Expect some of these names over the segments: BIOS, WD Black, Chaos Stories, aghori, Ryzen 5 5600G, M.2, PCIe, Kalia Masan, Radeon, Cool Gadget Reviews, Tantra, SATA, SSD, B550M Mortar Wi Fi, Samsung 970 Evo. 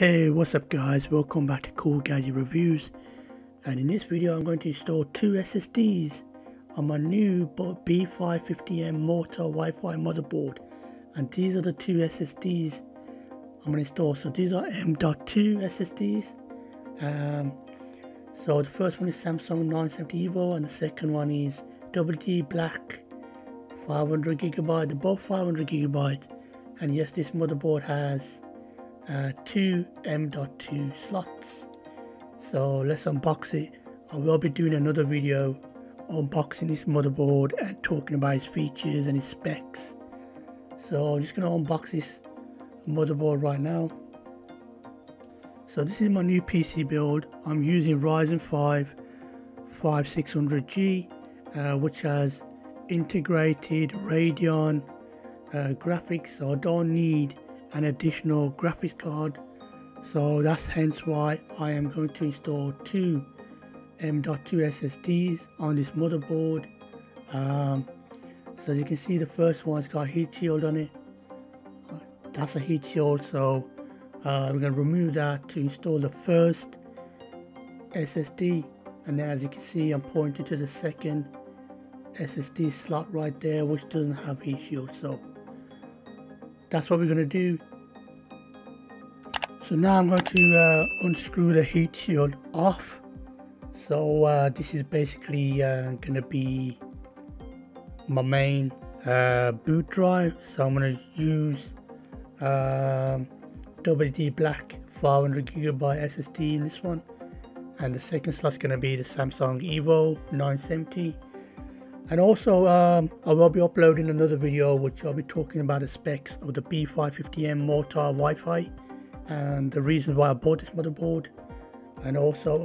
Hey, what's up guys, welcome back to Cool Gadget Reviews. And in this video I'm going to install two SSDs on my new B550M Mortar Wi Fi motherboard, and these are the two SSDs I'm going to install. So these are M.2 SSDs. So the first one is Samsung 970 Evo and the second one is WD Black 500GB. They're both 500GB, and yes, this motherboard has two M.2 slots. So let's unbox it. I will be doing another video unboxing this motherboard and talking about its features and its specs. So I'm just going to unbox this motherboard right now. So this is my new PC build. I'm using Ryzen 5 5600G, which has integrated Radeon graphics, so I don't need an additional graphics card. So that's hence why I am going to install two M.2 SSDs on this motherboard. So as you can see, the first one's got heat shield on it. That's a heat shield, so we're going to remove that to install the first SSD, and then as you can see I'm pointing to the second SSD slot right there, which doesn't have heat shield. So that's what we're going to do. So now I'm going to unscrew the heat shield off. So this is basically going to be my main boot drive. So I'm going to use WD Black 500GB SSD in this one, and the second slot is going to be the Samsung Evo 970. And also I will be uploading another video which I'll be talking about the specs of the B550M Mortar Wi Fi and the reasons why I bought this motherboard, and also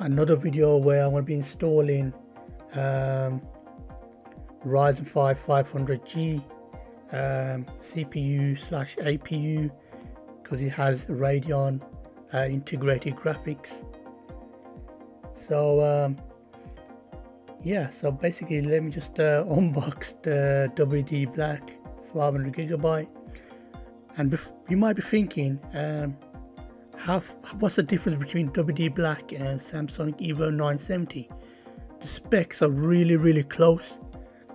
another video where I'm going to be installing Ryzen 5 500G CPU/APU, because it has Radeon integrated graphics. So yeah, so basically let me just unbox the WD Black 500GB. And you might be thinking, what's the difference between WD Black and Samsung Evo 970? The specs are really close.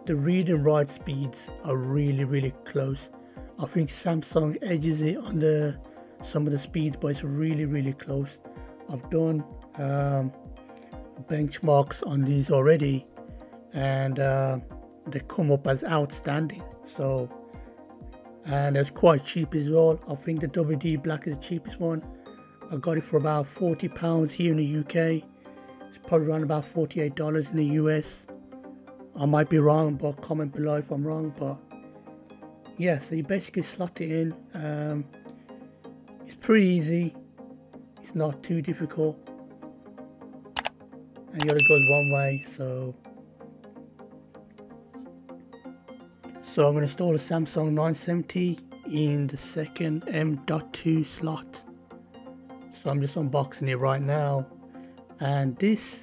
The read and write speeds are really close. I think Samsung edges it on some of the speeds, but it's really close. I've done benchmarks on these already, and they come up as outstanding. So, and it's quite cheap as well. I think the WD Black is the cheapest one. I got it for about £40 here in the UK. It's probably around about $48 in the US. I might be wrong, but comment below if I'm wrong. But yeah, so you basically slot it in. It's pretty easy, it's not too difficult. And the other goes one way. So I'm going to install a Samsung 970 in the second M.2 slot. So I'm just unboxing it right now. And this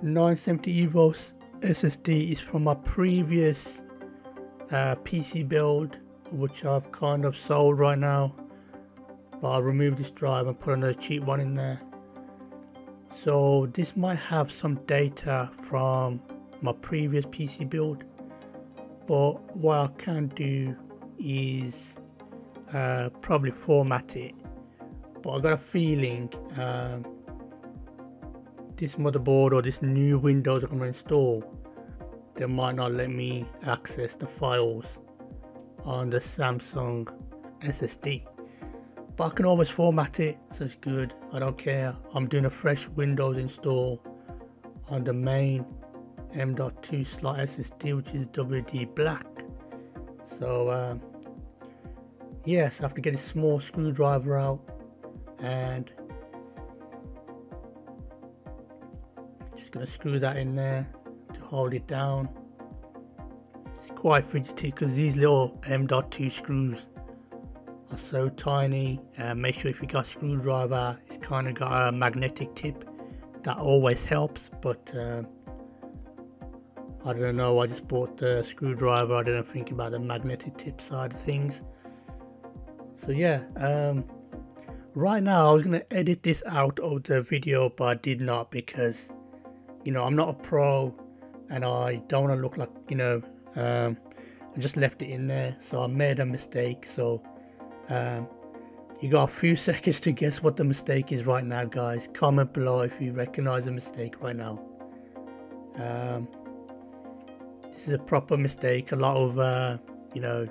970 Evo SSD is from my previous PC build, which I've kind of sold right now. But I removed this drive and put another cheap one in there. So this might have some data from my previous PC build, but what I can do is probably format it. But I got a feeling this motherboard or this new Windows I'm going to install, they might not let me access the files on the Samsung SSD. But I can always format it, so it's good. I don't care. I'm doing a fresh Windows install on the main M.2 slot SSD, which is WD Black. So yes, I have to get a small screwdriver out and just gonna screw that in there to hold it down. It's quite fidgety because these little M.2 screws are so tiny. Make sure if you got a screwdriver, it's kind of got a magnetic tip. That always helps, but I don't know, I just bought the screwdriver, I didn't think about the magnetic tip side of things. So yeah, right now I was going to edit this out of the video, but I did not, because you know, I'm not a pro and I don't want to look like, you know, I just left it in there. So I made a mistake. So you got a few seconds to guess what the mistake is right now, guys. Comment below if you recognize the mistake right now. This is a proper mistake. A lot of you know,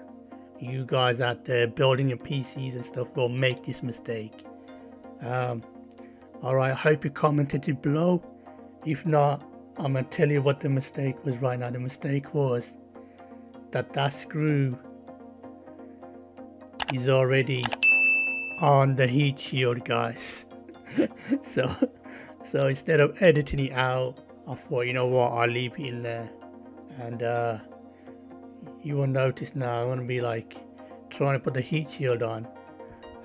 you guys out there building your PCs and stuff will make this mistake. Alright, I hope you commented it below. If not, I'm gonna tell you what the mistake was right now. The mistake was that screw is already on the heat shield, guys. so instead of editing it out, I thought, you know what, I'll leave it in there, and you will notice now I'm gonna be like trying to put the heat shield on,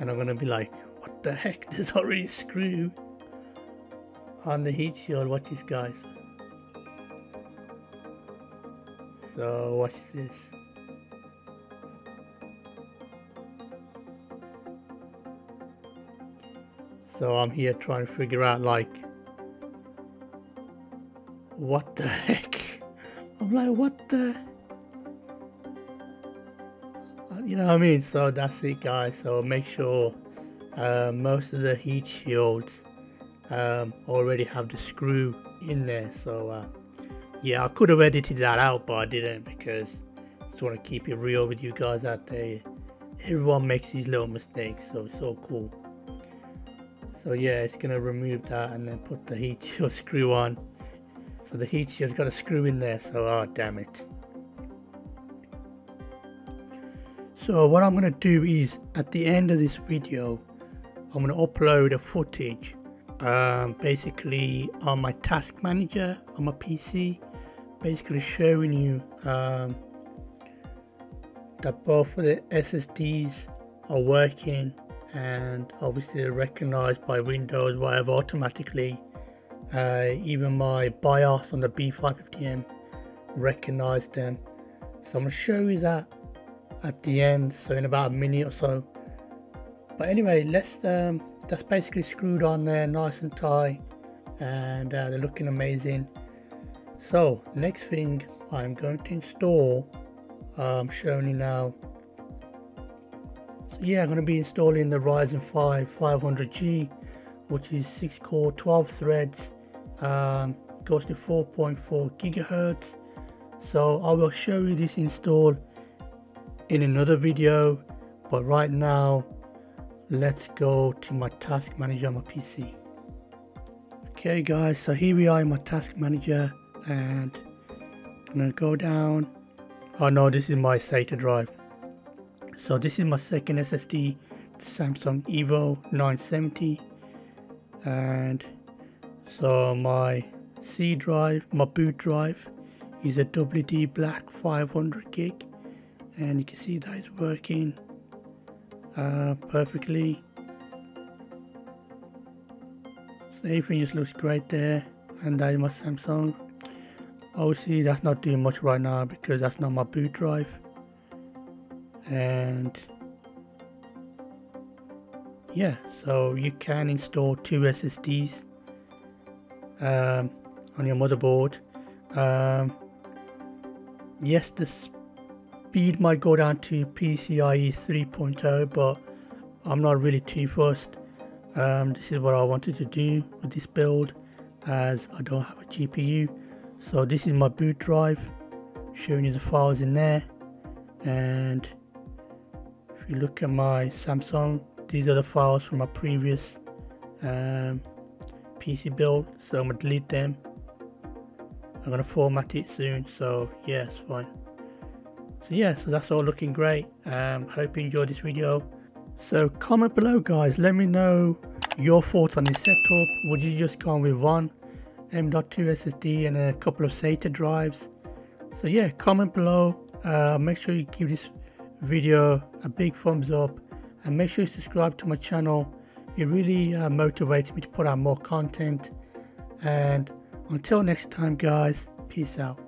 and I'm gonna be like, what the heck, there's already a screw on the heat shield. Watch this, guys. So watch this. So I'm here trying to figure out like, what the heck? I'm like, what the? You know what I mean? So that's it, guys. So make sure most of the heat shields already have the screw in there. So yeah, I could have edited that out, but I didn't, because I just want to keep it real with you guys out there. Everyone makes these little mistakes, so it's so cool. So yeah, it's gonna remove that and then put the heat shield screw on. So the heat shield's got a screw in there, so oh damn it. So what I'm gonna do is, at the end of this video, I'm gonna upload a footage basically on my task manager on my PC, basically showing you that both of the SSDs are working, and obviously they're recognized by Windows, whatever, automatically. Even my BIOS on the B550M recognized them. So I'm gonna show you that at the end, so in about a minute or so. But anyway, let's that's basically screwed on there nice and tight, and they're looking amazing. So next thing I'm going to install, I'm showing you now. So yeah, I'm going to be installing the Ryzen 5 5600G, which is 6-core, 12 threads, goes to 4.4 GHz. So I will show you this install in another video, but right now let's go to my task manager on my PC. Okay guys, so here we are in my task manager, and I'm gonna go down. Oh no, this is my SATA drive. So this is my second SSD, the Samsung Evo 970, and so my C drive, my boot drive, is a WD Black 500 gig, and you can see that it's working perfectly. So everything just looks great there, and that is my Samsung. Obviously that's not doing much right now because that's not my boot drive, and yeah, so you can install two SSDs on your motherboard. Yes, the speed might go down to PCIe 3.0, but I'm not really too fussed. This is what I wanted to do with this build, as I don't have a GPU. So this is my boot drive, showing you the files in there, and if you look at my Samsung, these are the files from my previous PC build, so I'm gonna delete them. I'm gonna format it soon, so yeah, it's fine. So yeah, so that's all looking great. Hope you enjoyed this video. So comment below, guys, let me know your thoughts on this setup. Would you just go with one M.2 SSD and a couple of SATA drives? So yeah, comment below. Make sure you give this video a big thumbs up, and make sure you subscribe to my channel. It really motivates me to put out more content. And until next time, guys, peace out.